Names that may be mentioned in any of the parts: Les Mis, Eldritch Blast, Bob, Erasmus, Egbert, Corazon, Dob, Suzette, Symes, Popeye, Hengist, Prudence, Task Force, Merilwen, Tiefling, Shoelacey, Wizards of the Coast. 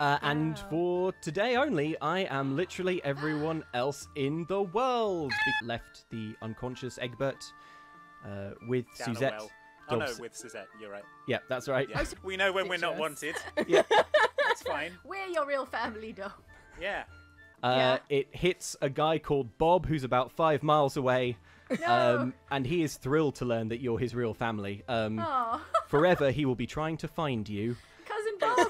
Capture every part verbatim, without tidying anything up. Uh, and wow. For today only, I am literally everyone else in the world. We left the unconscious Egbert uh, with Down Suzette. Well. Oh no, with Suzette, you're right. Yeah, that's right. Yeah. We know when we're not wanted. Yeah. That's fine. We're your real family, Dob. Yeah. Uh, yeah. It hits a guy called Bob, who's about five miles away. No. Um, and he is thrilled to learn that you're his real family. Um, forever, he will be trying to find you. Cousin Bob!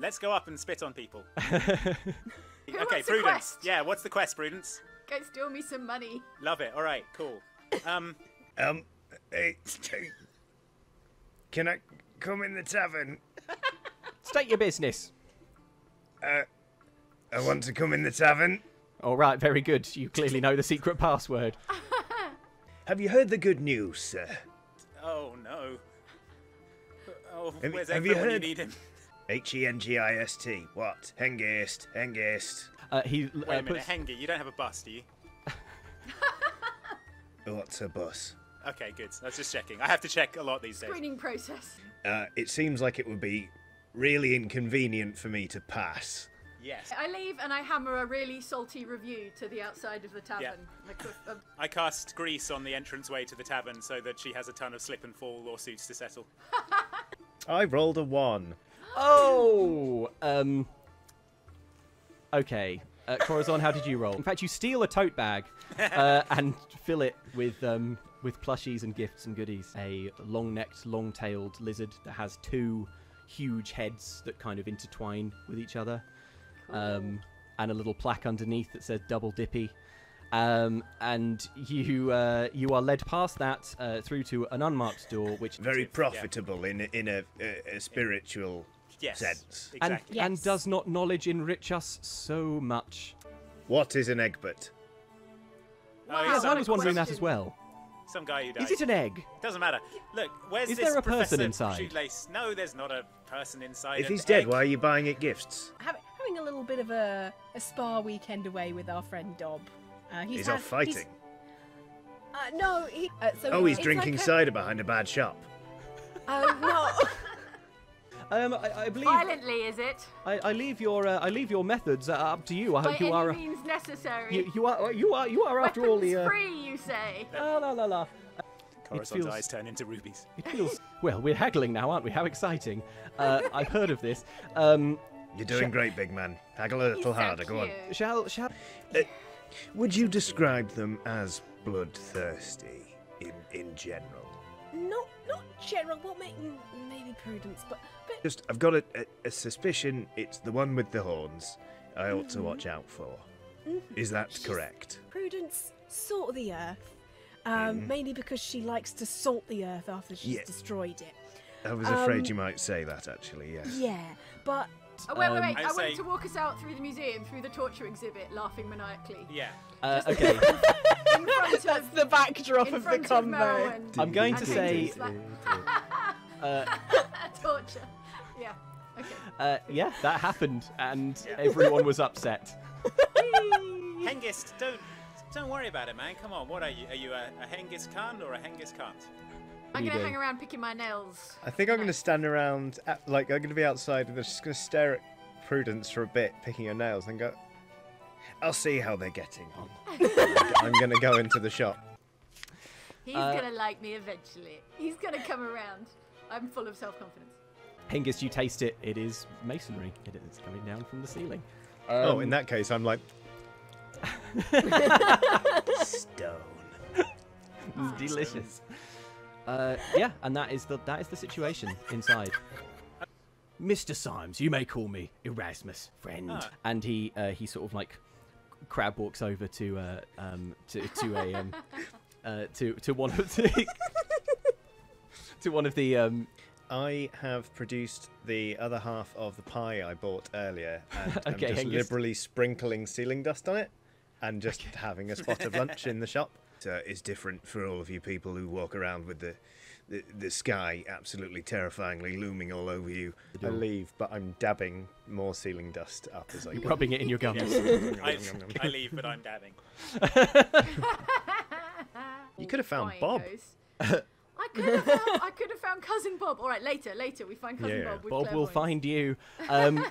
Let's go up and spit on people. Okay, Prudence. Yeah, what's the quest, Prudence? Go steal me some money. Love it. All right, cool. Um, um, hey, can I come in the tavern? State your business. Uh, I want to come in the tavern. All right, very good. You clearly know the secret password. Have you heard the good news, sir? Oh no. Oh, have, where's have you heard? You need him? H E N G I S T. What? Hengist. Hengist. Uh, he, Wait uh, a minute, puts... Hengi, you don't have a bus, do you? What's a bus? Okay, good. I was just checking. I have to check a lot these days. Screening process. Uh, it seems like it would be really inconvenient for me to pass. Yes. I leave and I hammer a really salty review to the outside of the tavern. Yeah. Like, um... I cast grease on the entranceway to the tavern so that she has a ton of slip and fall lawsuits to settle. I rolled a one. Oh, um, okay. Uh, Corazon, how did you roll? In fact, you steal a tote bag uh, and fill it with um, with plushies and gifts and goodies. A long-necked, long-tailed lizard that has two huge heads that kind of intertwine with each other, cool. um, and a little plaque underneath that says "Double Dippy." Um, and you uh, you are led past that uh, through to an unmarked door, which very profitable yeah. in in a, a, a spiritual. Yes, sense. Exactly. And, yes. and does not knowledge enrich us so much? What is an Egbert? Wow. Oh, yes, I was wondering question. that as well. Some guy who died. Is it an egg? Doesn't matter. Look, where's is this there a person inside? Shoelace? No, there's not a person inside. If he's dead, egg. why are you buying it gifts? Having, having a little bit of a, a spa weekend away with our friend Dob. Uh, he's he's had, off fighting. He's, uh, no, he, uh, so oh, he's drinking like a... cider behind a bad shop. Oh um, no. Um, I, I believe violently, is it? I, I leave your uh, I leave your methods uh, up to you. I By hope you any are means uh, necessary. You, you are you are you are after Weapons all the uh, free. You say. La la la la. Corazon's eyes turn into rubies. It feels well. We're haggling now, aren't we? How exciting! Uh, I've heard of this. Um, You're doing great, big man. Haggle a little harder. Go on. Shall shall. Uh, would you describe them as bloodthirsty in in general? Not not general. What make maybe Prudence, but. Just, I've got a, a, a suspicion it's the one with the horns I ought mm-hmm. to watch out for. Mm-hmm. Is that She's correct? Prudence sought the earth, um, mm. mainly because she likes to salt the earth after she's yes. destroyed it. I was afraid um, you might say that, actually, yes. Yeah, but... Oh, wait, wait, wait. Um, I, I want you to walk us out through the museum, through the torture exhibit, laughing maniacally. Yeah. Uh, okay. in front of, That's the backdrop in of front the combo. Of Merilwen, I'm going to say... uh, torture. Yeah. Okay. Uh, yeah, that happened, and yeah. everyone was upset. Hengist, don't don't worry about it, man. Come on, what are you? Are you a, a Hengist Khan or a Hengist Khan? I'm gonna doing? hang around picking my nails. I think I'm gonna stand around, at, like I'm gonna be outside, and I'm just gonna stare at Prudence for a bit, picking her nails, and go. I'll see how they're getting on. I'm gonna go into the shop. He's uh, gonna like me eventually. He's gonna come around. I'm full of self-confidence. Hengist, you taste it. It is masonry. It is coming down from the ceiling. Um, oh, in that case, I'm like... Stone. It's delicious. Uh, yeah, and that is the that is the situation inside. Mister Symes, you may call me Erasmus, friend. Oh. And he uh, he sort of like crab walks over to uh, um to to a um, uh, to to one of the to one of the um. I have produced the other half of the pie I bought earlier, and okay, I'm just Hengist. liberally sprinkling ceiling dust on it, and just okay. having a spot of lunch in the shop. So it's different for all of you people who walk around with the, the, the sky absolutely terrifyingly looming all over you. I leave, but I'm dabbing more ceiling dust up as I go. Rubbing it in your gums. I, I leave, but I'm dabbing. You could have found Bob. I could have found, I could have found cousin Bob. All right, later, later we find cousin yeah, Bob. With Bob will find you. Um,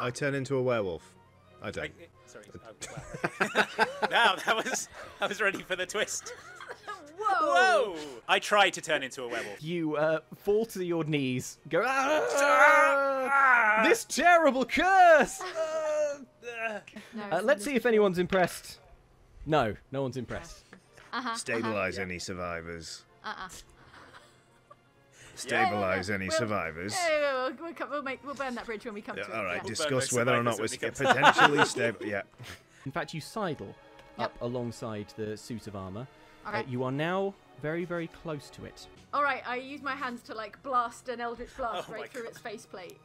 I turn into a werewolf. I don't. Sorry. Now that was I was ready for the twist. Whoa! Whoa! I try to turn into a werewolf. You uh, fall to your knees. Go. Ah, this terrible curse. No, uh, let's see if anyone's impressed. No, no one's impressed. Uh-huh, Stabilize uh-huh, any yeah. survivors. Uh-uh. Stabilize yeah, yeah, yeah. any we'll, survivors. Yeah, yeah, yeah. We'll, we'll, make, we'll burn that bridge when we come yeah, to all it. All right, yeah. we'll discuss whether or not we're potentially stable. Yeah. In fact, you sidle yep. up alongside the suit of armour. Okay. Uh, you are now very, very close to it. All right, I use my hands to like blast an Eldritch Blast oh right through God. its faceplate.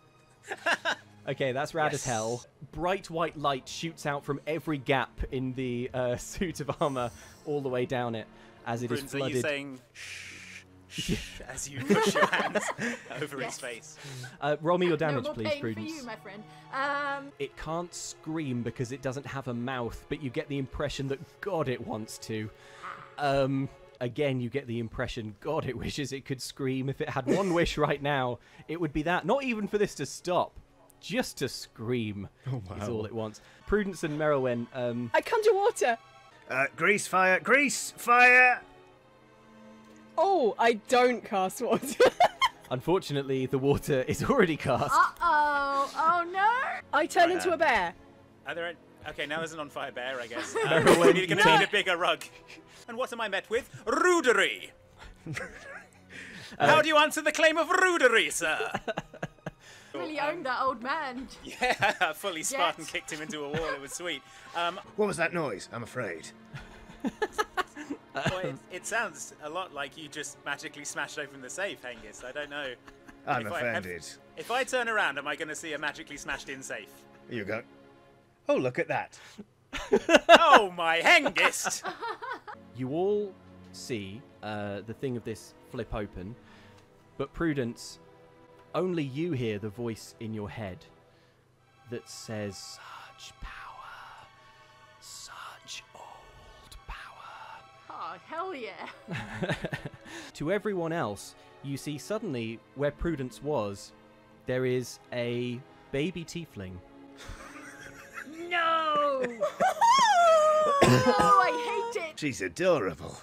Okay, that's rad yes. as hell. Bright white light shoots out from every gap in the uh, suit of armour all the way down it as it Bruins, is flooded. Are you saying shh, shh as you push your hands over yes. its face? Uh, roll me your damage, no more please, pain Prudence. For you, my friend. Um... It can't scream because it doesn't have a mouth, but you get the impression that God it wants to. Um... Again, you get the impression, God, it wishes it could scream. If it had one wish right now, it would be that. Not even for this to stop, just to scream oh, wow. is all it wants. Prudence and Merilwen. Um, I conjure water. Uh, grease fire, grease fire. Oh, I don't cast water. Unfortunately, the water is already cast. Uh oh! Oh no! I turn right into now. a bear. Are there any... Okay, now there's an on-fire bear, I guess. Um, we need to get a bigger rug. And what am I met with? Rudery! How uh, do you answer the claim of rudery, sir? Really owned that old man. Yeah, fully Spartan yes. kicked him into a wall. It was sweet. Um, what was that noise? I'm afraid. Well, it, it sounds a lot like you just magically smashed open the safe, Hengist. I don't know. I'm if offended. I, if I turn around, am I going to see a magically smashed-in safe? Here you go. Oh, look at that. Oh, my Hengist! You all see uh, the thing of this flip open, but Prudence, only you hear the voice in your head that says, such power, such old power. Oh, hell yeah. To everyone else, you see suddenly where Prudence was, there is a baby tiefling. No! Oh, I hate it! She's adorable.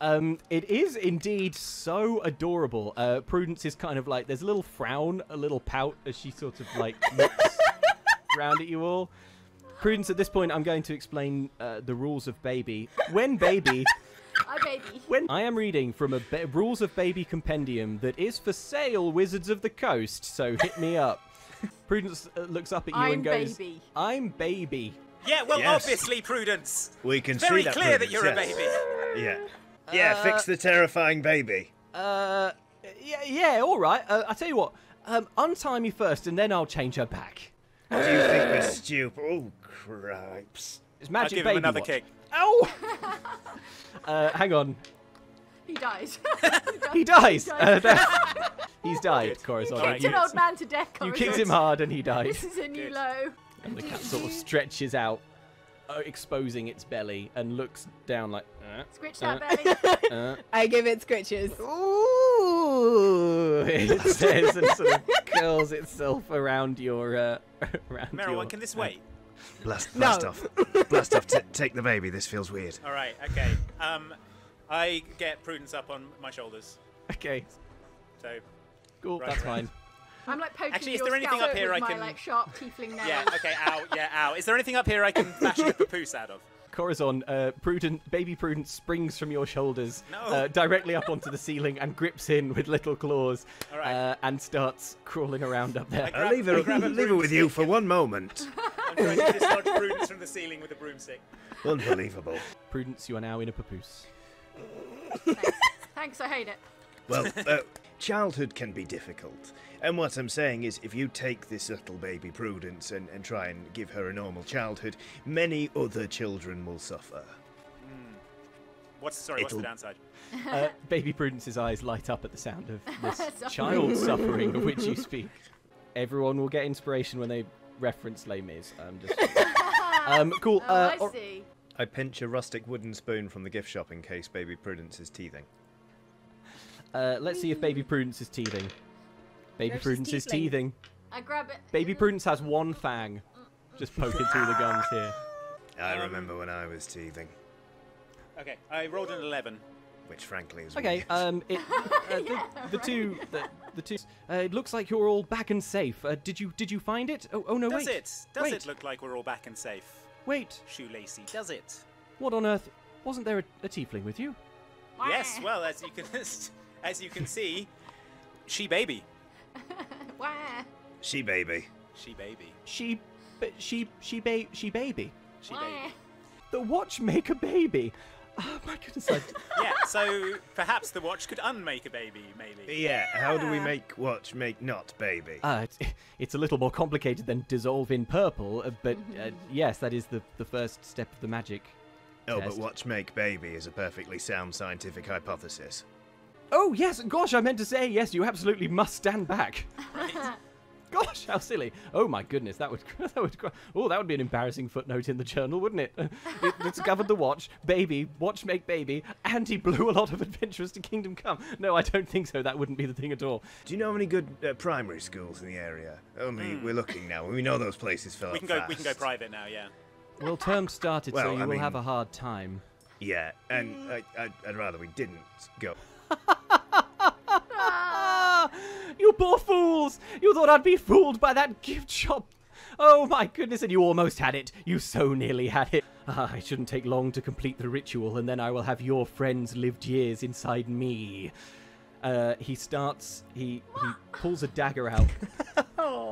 Um, it is indeed so adorable. Uh, Prudence is kind of like, there's a little frown, a little pout as she sort of like looks round at you all. Prudence, at this point, I'm going to explain uh, the rules of baby. When baby... I baby. When I am reading from a ba Rules of Baby compendium that is for sale, Wizards of the Coast, so hit me up. Prudence looks up at you I'm and goes, baby. I'm baby. Yeah, well, yes. obviously, Prudence. We can it's see that. Very clear Prudence, that you're yes. a baby. Yeah. Yeah, uh, fix the terrifying baby. Uh, yeah, yeah, all right. Uh, I'll tell you what, um, untie me first and then I'll change her back. What do you think we're stupid? Oh, cripes. It's magic I'll give baby. Him another watch. Kick. Ow! uh, hang on. He dies. he dies. He dies. He dies. Uh, he's died, Corazon. You kicked an old man to death, Corazon. You kicked him hard and he died. This is a new Good. Low. And the cat sort of stretches out, uh, exposing its belly, and looks down like... Uh, Scritch that uh, belly. Uh. I give it scritches. Ooh! It says and sort of curls itself around your... Uh, around Merilwen, your, can this wait? Uh, blast, blast no. off. Blast off. T take the baby. This feels weird. All right, okay. Um... I get Prudence up on my shoulders. Okay. So. Cool, right, that's right. fine. I'm like poking Actually, is there anything up here I can... my like sharp tiefling nail. Yeah, okay, ow, yeah, ow. Is there anything up here I can bash the papoose out of? Corazon, uh, Prudent, baby Prudence springs from your shoulders no. uh, directly up onto the ceiling and grips in with little claws right. uh, and starts crawling around up there. Grab, I'll leave her, leave her with you for one moment. I'm trying to dislodge Prudence from the ceiling with a broomstick. Unbelievable. Prudence, you are now in a papoose. Thanks. Thanks, I hate it. Well, uh, childhood can be difficult. And what I'm saying is, if you take this little baby Prudence and, and try and give her a normal childhood, many other children will suffer. Mm. What's, sorry, It'll... what's the downside? Uh, baby Prudence's eyes light up at the sound of this child suffering of which you speak. Everyone will get inspiration when they reference Les Mis. Um, just... um, cool. Oh, uh, I or... see. I pinch a rustic wooden spoon from the gift shop in case baby Prudence is teething. Uh, let's see if Baby Prudence is teething. Baby no, Prudence is teething. I grab it. Baby Prudence has one fang. Just poking through the gums here. I remember when I was teething. Okay, I rolled an eleven. Which, frankly, is okay. Weird. Um, it, uh, yeah, the, the right. two, the, the two. Uh, it looks like you're all back and safe. Uh, did you, did you find it? Oh, oh no, does wait. It? Does wait. it look like we're all back and safe? Wait, Shoelacey, does it? What on earth? Wasn't there a, a tiefling with you? Yes. Well, as you can, as you can see, she baby. She baby. She baby. She, she, she baby. She baby. She baby. The watchmaker baby. Oh my goodness! I... yeah, so perhaps the watch could unmake a baby, maybe. Yeah. How do we make watch make not baby? Uh, it's, it's a little more complicated than dissolve in purple, but uh, yes, that is the the first step of the magic. Oh, test. But watch make baby is a perfectly sound scientific hypothesis. Oh yes, gosh, I meant to say yes. You absolutely must stand back. Right. Gosh, how silly! Oh my goodness, that would that would oh that would be an embarrassing footnote in the journal, wouldn't it? It discovered the watch, baby, watch make baby, and he blew a lot of adventurers to Kingdom Come. No, I don't think so. That wouldn't be the thing at all. Do you know how many good uh, primary schools in the area? Only mm. we're looking now. We know those places fill we up can go, fast. We can go private now, yeah. Well, term started, well, so you I will mean, have a hard time. Yeah, and I, I'd, I'd rather we didn't go. You poor fools! You thought I'd be fooled by that gift shop! Oh my goodness, and you almost had it! You so nearly had it! Ah, it shouldn't take long to complete the ritual, and then I will have your friends' lived years inside me. Uh, he starts... he, he pulls a dagger out. Oh.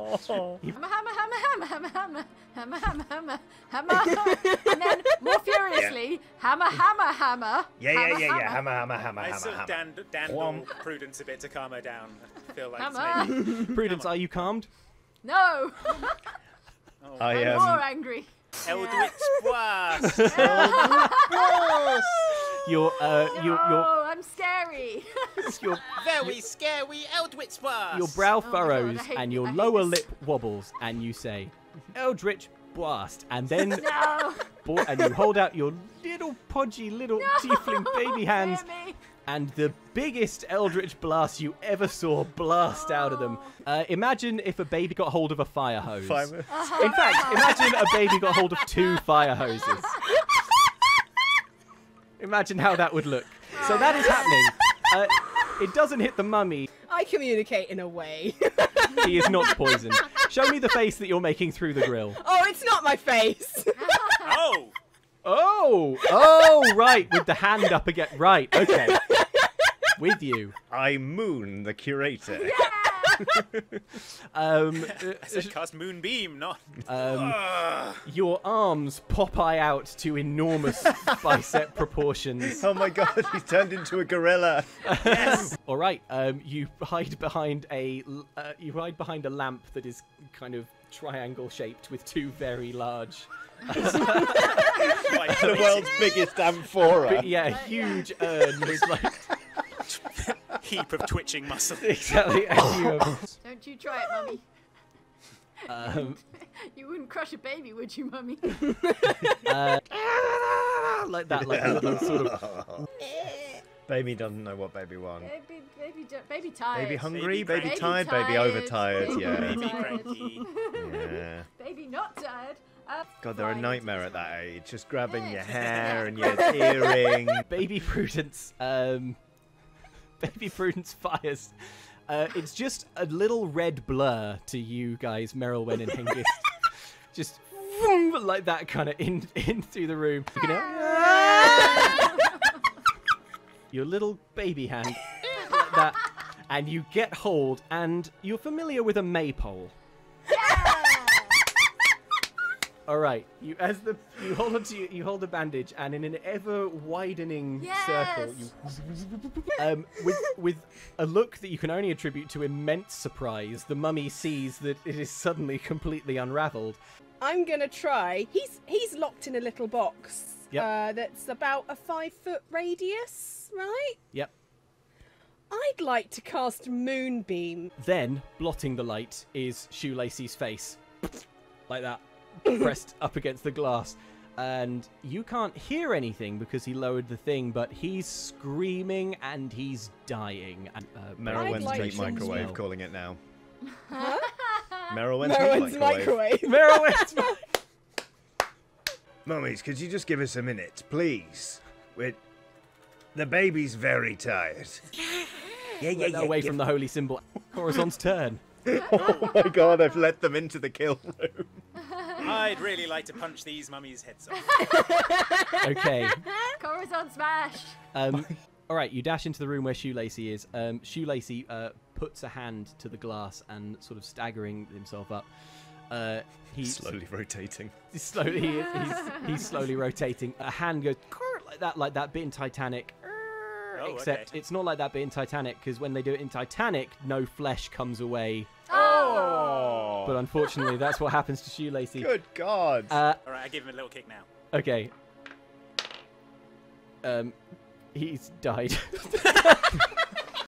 Hammer, hammer, hammer, hammer, hammer, hammer, hammer, hammer, hammer, and then, more furiously, yeah. hammer, hammer, hammer, yeah, yeah, hammer, yeah, yeah, hammer, hammer, hammer, hammer, I hammer, sort of dan dandle Prudence a bit to calm her down. I feel like hammer. It's maybe... Prudence, are you calmed? No! Oh. I am... Um... more angry. Eldritch Blast! Eldritch Blast! You're, uh, no, you're, you're... I'm scary! You're very scary Eldritch Blast! Your brow furrows, oh God, and your lower lip wobbles, and you say, Eldritch Blast! And then... No! And you hold out your little podgy little no, tiefling baby hands, and the biggest Eldritch Blast you ever saw blast oh. out of them. Uh, imagine if a baby got hold of a fire hose. Fire. Oh. In fact, imagine a baby got hold of two fire hoses. Imagine how that would look. Oh. So that is happening. Uh, it doesn't hit the mummy. I communicate in a way. He is not poisoned. Show me the face that you're making through the grill. Oh, it's not my face. Oh. Oh. Oh, right. With the hand up again. Right. Okay. With you. I moon the curator. Yeah. um, I said cast moonbeam, not... Um, your arms Popeye out to enormous bicep proportions. Oh my god, he's turned into a gorilla. Yes. All right, um, you hide behind a uh, you hide behind a lamp that is kind of triangle shaped with two very large. The world's biggest amphora. But yeah, a huge urn is like. Heap of twitching muscle. Exactly. Don't you try it, mummy. Um, you wouldn't crush a baby, would you, mummy? Uh, like that, like that sort of. Baby doesn't know what baby wants. Baby, baby, baby tired. Baby hungry. Baby, baby tired. Baby, baby overtired. Baby yeah. Baby cranky. Yeah. Baby not tired. God, they're a nightmare at that age. Just grabbing yeah. your hair and your earring. Baby Prudence. Um. Baby Prudence fires. Uh, it's just a little red blur to you guys, Merilwen and Hengist. Just vroom, like that, kind of in, in through the room. You know? Your little baby hand, like that, and you get hold, and you're familiar with a maypole. All right, you as the you hold onto you, you hold the bandage, and in an ever widening yes! circle, you, um, with with a look that you can only attribute to immense surprise, the mummy sees that it is suddenly completely unravelled. I'm gonna try. He's he's locked in a little box. Yep. Uh, that's about a five foot radius, right? Yep. I'd like to cast Moonbeam. Then, blotting the light is Shoelacey's face, like that. Pressed up against the glass. and you can't hear anything because he lowered the thing, but he's screaming and he's dying. And uh, Merilwen's like meat microwave, well. calling it now. Huh? Merilwen's, Merilwen's microwave. microwave. Merilwen's microwave. Mummies, could you just give us a minute, please? We're... The baby's very tired. Yeah, yeah, yeah. Away yeah. from the holy symbol. Corazon's turn. Oh my god, I've let them into the kill room. I'd really like to punch these mummies' heads off. Okay. Corazon smash. Um, all right, you dash into the room where Shoelacey is. Um, Shoelacey uh, puts a hand to the glass and sort of staggering himself up. Uh, he's slowly rotating. He's slowly, he is, he's, he's slowly rotating. A hand goes like that, like that bit in Titanic. Oh, Except okay. it's not like that bit in Titanic, because when they do it in Titanic, no flesh comes away. Oh! But unfortunately, that's what happens to Shoelacey. Good God! Uh, All right, I give him a little kick now. Okay. Um, he's died.